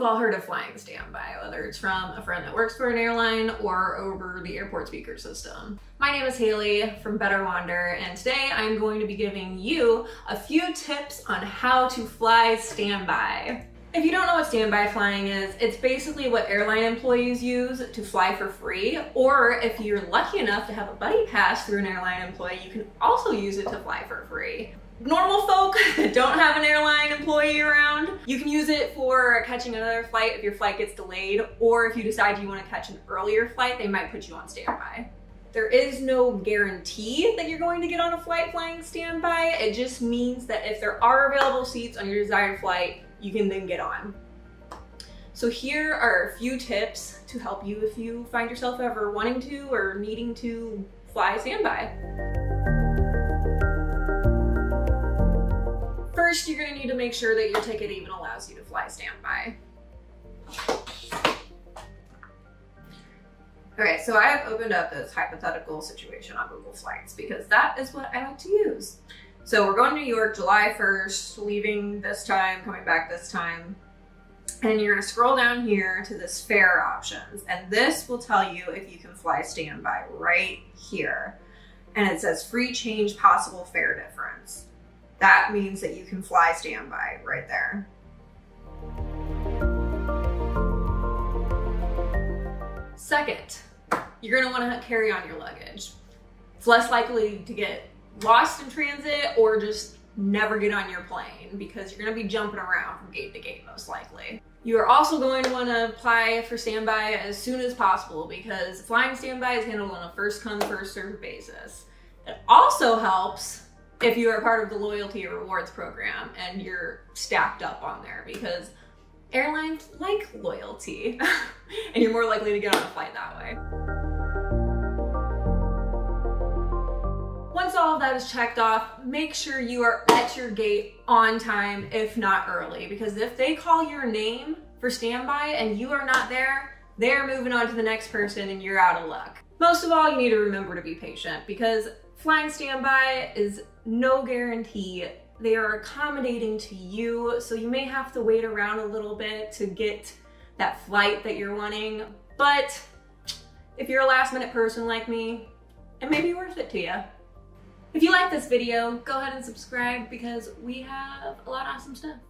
we've all heard of flying standby, whether it's from a friend that works for an airline or over the airport speaker system. My name is Haley from Better Wander, and today I'm going to be giving you a few tips on how to fly standby. If you don't know what standby flying is, it's basically what airline employees use to fly for free, or if you're lucky enough to have a buddy pass through an airline employee, you can also use it to fly for free. Normal folk that don't have an airline employee around, you can use it for catching another flight if your flight gets delayed, or if you decide you want to catch an earlier flight, they might put you on standby. There is no guarantee that you're going to get on a flight flying standby. It just means that if there are available seats on your desired flight, you can then get on. So here are a few tips to help you if you find yourself ever wanting to or needing to fly standby. First, you're gonna need to make sure that your ticket even allows you to fly standby. Okay, so I have opened up this hypothetical situation on Google Flights because that is what I like to use. So we're going to New York July 1st, leaving this time, coming back this time. And you're gonna scroll down here to this fare options. And this will tell you if you can fly standby right here. And it says free change, possible fare difference. That means that you can fly standby right there. Second, you're gonna wanna carry on your luggage. It's less likely to get lost in transit or just never get on your plane because you're going to be jumping around from gate to gate most likely. You are also going to want to apply for standby as soon as possible because flying standby is handled on a first come, first served basis. It also helps if you are part of the loyalty rewards program and you're stacked up on there because airlines like loyalty and you're more likely to get on a flight that way. Once all of that is checked off, make sure you are at your gate on time, if not early, because if they call your name for standby and you are not there, they're moving on to the next person and you're out of luck. Most of all, you need to remember to be patient because flying standby is no guarantee. They are accommodating to you, so you may have to wait around a little bit to get that flight that you're wanting, but if you're a last minute person like me, it may be worth it to you. If you like this video, go ahead and subscribe because we have a lot of awesome stuff.